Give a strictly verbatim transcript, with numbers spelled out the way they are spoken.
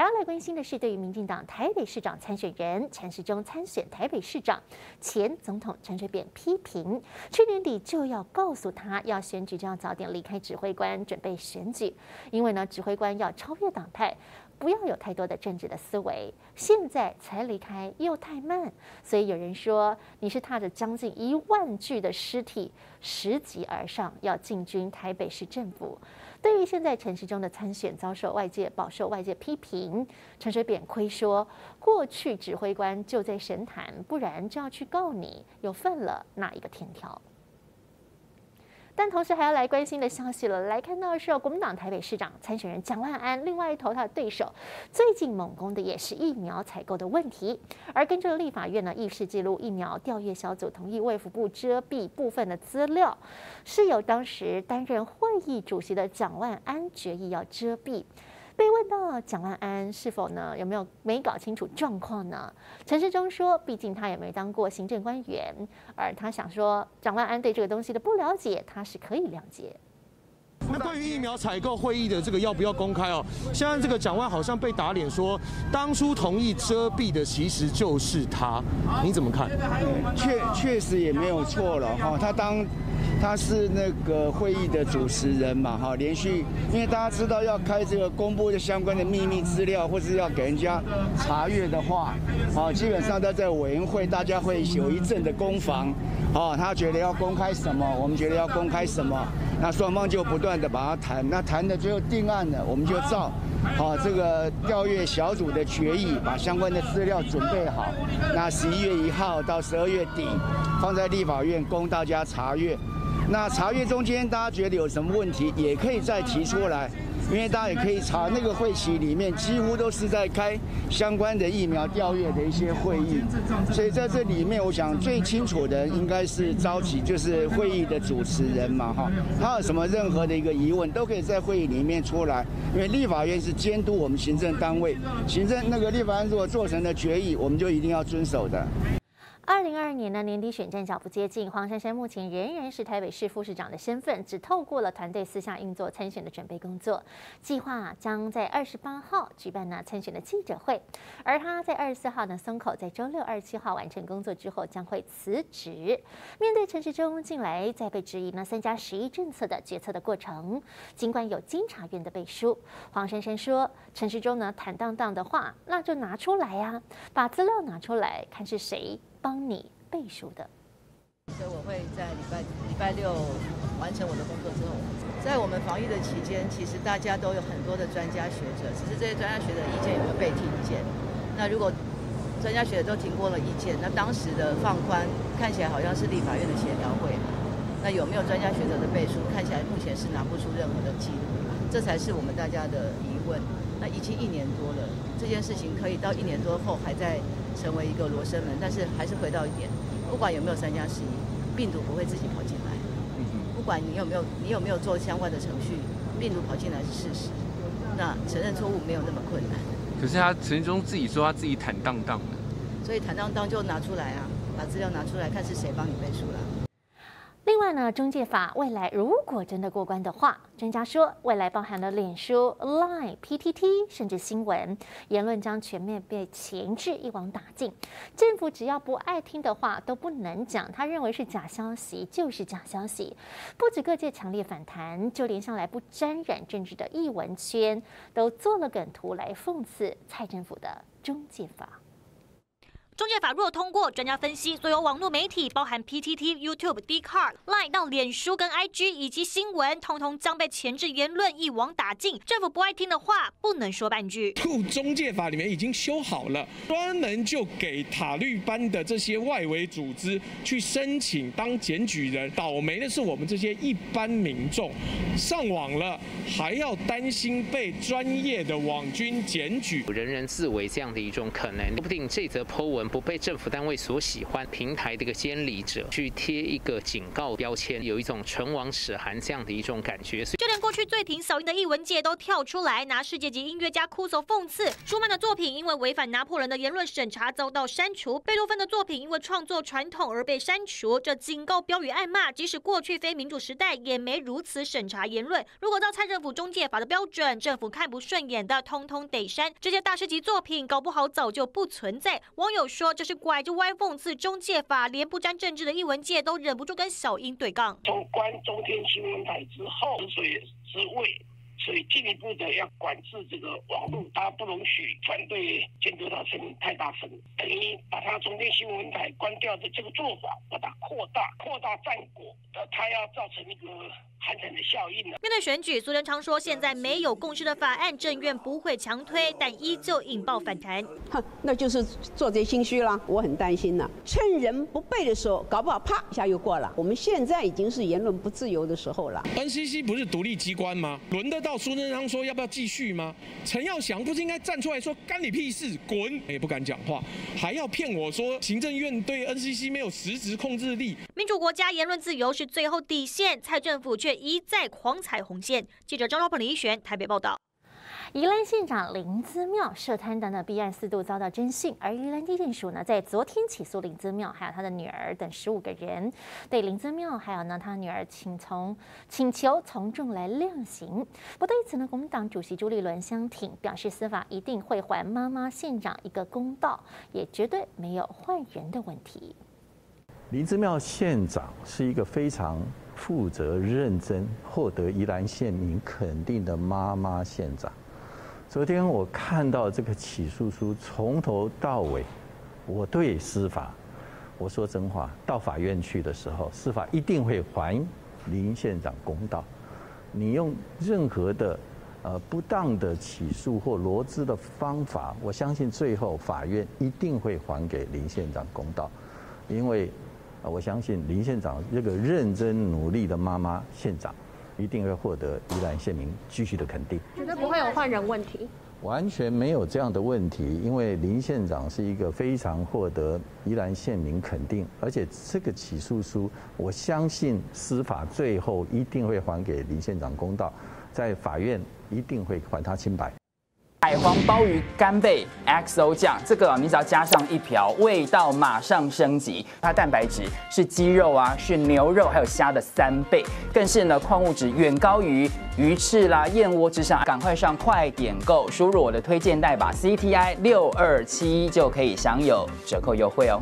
还要来关心的是，对于民进党台北市长参选人陈时中参选台北市长，前总统陈水扁批评，去年底就要告诉他，要选举就要早点离开指挥官，准备选举，因为呢，指挥官要超越党派。 不要有太多的政治的思维，现在才离开又太慢，所以有人说你是踏着将近一万具的尸体拾级而上，要进军台北市政府。对于现在陈时中的参选遭受外界饱受外界批评，陈水扁亏说过去指挥官就在神坛，不然就要去告你有犯了哪一个天条。 但同时还要来关心的消息了，来看到的是国民党台北市长参选人蒋万安，另外一头他的对手最近猛攻的也是疫苗采购的问题。而根据立法院呢议事记录，疫苗调阅小组同意卫福部遮蔽部分的资料，是由当时担任会议主席的蒋万安决议要遮蔽。 被问到蒋万安是否呢有没有没搞清楚状况呢？陈时中说，毕竟他也没当过行政官员，而他想说蒋万安对这个东西的不了解，他是可以了解。 那对于疫苗采购会议的这个要不要公开哦？现在这个蒋万好像被打脸说，当初同意遮蔽的其实就是他，你怎么看？确确实也没有错了哈、哦，他当他是那个会议的主持人嘛哈、哦，连续因为大家知道要开这个公布的相关的秘密资料，或是要给人家查阅的话，哦，基本上他在委员会大家会有一阵的攻防，哦，他觉得要公开什么，我们觉得要公开什么，那双方就不断 的把它谈，那谈的最后定案了，我们就照好、啊、这个调阅小组的决议，把相关的资料准备好。那十一月一号到十二月底，放在立法院供大家查阅。那查阅中间大家觉得有什么问题，也可以再提出来，因为大家也可以查那个会期里面几乎都是在开相关的疫苗调阅的一些会议，所以在这里面，我想最清楚的应该是召集就是会议的主持人嘛哈，他有什么任何的一个疑问都可以在会议里面出来，因为立法院是监督我们行政单位，行政那个立法院如果做成了决议，我们就一定要遵守的。 二零二二年呢，年底选战脚步接近，黄珊珊目前仍然是台北市副市长的身份，只透过了团队私下运作参选的准备工作。计划将在二十八号举办呢参选的记者会，而她在二十四号呢松口，在周六二十七号完成工作之后将会辞职。面对陈时中近来再被质疑呢三加十一政策的决策的过程，尽管有监察院的背书，黄珊珊说陈时中呢坦荡荡的话，那就拿出来呀、啊，把资料拿出来看是谁 帮你背书的，所以我会在礼拜礼拜六完成我的工作之后，在我们防疫的期间，其实大家都有很多的专家学者，只是这些专家学者意见有没有被听见？那如果专家学者都提过了意见，那当时的放宽看起来好像是立法院的协调会，那有没有专家学者的背书？看起来目前是拿不出任何的记录，这才是我们大家的疑问。那已经一年多了，这件事情可以到一年多后还在 成为一个罗生门，但是还是回到一点，不管有没有三加十一，病毒不会自己跑进来。不管你有没有你有没有做相关的程序，病毒跑进来是事实。那承认错误没有那么困难。可是他陈时中自己说他自己坦荡荡的，所以坦荡荡就拿出来啊，把资料拿出来，看是谁帮你背书了。 另外呢，中介法未来如果真的过关的话，专家说未来包含了脸书、Line、P T T 甚至新闻言论将全面被钳制，一网打尽。政府只要不爱听的话都不能讲，他认为是假消息就是假消息。不止各界强烈反弹，就连向来不沾染政治的艺文圈都做了梗图来讽刺蔡政府的中介法。 中介法若通过，专家分析，所有网络媒体，包含 P T T、YouTube、Dcard、Line 到脸书跟 I G 以及新闻，通通将被钳制言论，一网打尽。政府不爱听的话，不能说半句。故中介法里面已经修好了，专门就给塔绿班的这些外围组织去申请当检举人。倒霉的是我们这些一般民众，上网了还要担心被专业的网军检举，人人自危这样的一种可能，说不定这则 po 文。不被政府单位所喜欢，平台这个监理者去贴一个警告标签，有一种唇亡齿寒这样的一种感觉。就连过去最挺小英的艺文界都跳出来，拿世界级音乐家库索讽刺舒曼的作品，因为违反拿破仑的言论审查遭到删除；贝多芬的作品因为创作传统而被删除。这警告标语暗骂，即使过去非民主时代也没如此审查言论。如果照蔡政府中介法的标准，政府看不顺眼的，通通得删。这些大师级作品搞不好早就不存在。网友说这是拐着歪讽刺中介法，连不沾政治的艺文界都忍不住跟小英对杠。从关中天新闻台之后，所以之位。所以进一步的要管制这个网络，它不容许反对监督它声音太大声，等于把它中天新闻台关掉的这个做法，把它扩大扩大战果，呃，它要造成一个。 寒蝉的效应了。面对选举，苏贞昌说，现在没有共识的法案，政院不会强推，但依旧引爆反弹。哼，那就是做贼心虚了，我很担心了。趁人不备的时候，搞不好啪一下又过了。我们现在已经是言论不自由的时候了。N C C 不是独立机关吗？轮得到苏贞昌说要不要继续吗？陈耀祥不是应该站出来说干你屁事，滚！也不敢讲话，还要骗我说行政院对 N C C 没有实质控制力。民主国家言论自由是最后底线，蔡政府却 一再狂踩红线。记者张昭鹏、李一璇台北报道。宜兰县长林姿妙涉贪等的弊案四度遭到侦讯，而宜兰地检署呢，在昨天起诉林姿妙还有他的女儿等十五个人，对林姿妙还有呢他女儿请从请求从重来量刑。不对此呢，国民党主席朱立伦相挺，表示司法一定会还妈妈县长一个公道，也绝对没有换人的问题。林姿妙县长是一个非常 负责认真，获得宜兰县民肯定的妈妈县长。昨天我看到这个起诉书，从头到尾，我对司法，我说真话，到法院去的时候，司法一定会还林县长公道。你用任何的呃不当的起诉或罗织的方法，我相信最后法院一定会还给林县长公道，因为 啊，我相信林县长这个认真努力的妈妈县长，一定会获得宜兰县民继续的肯定。绝对不会有换人问题，完全没有这样的问题，因为林县长是一个非常获得宜兰县民肯定，而且这个起诉书，我相信司法最后一定会还给林县长公道，在法院一定会还他清白。 海皇鲍鱼干贝 X O 酱，这个、啊、你只要加上一瓢，味道马上升级。它蛋白质是鸡肉啊，是牛肉还有虾的三倍，更是呢矿物质远高于鱼翅啦、燕窝之上。赶快上快点购，输入我的推荐代码 C T I 六二七就可以享有折扣优惠哦。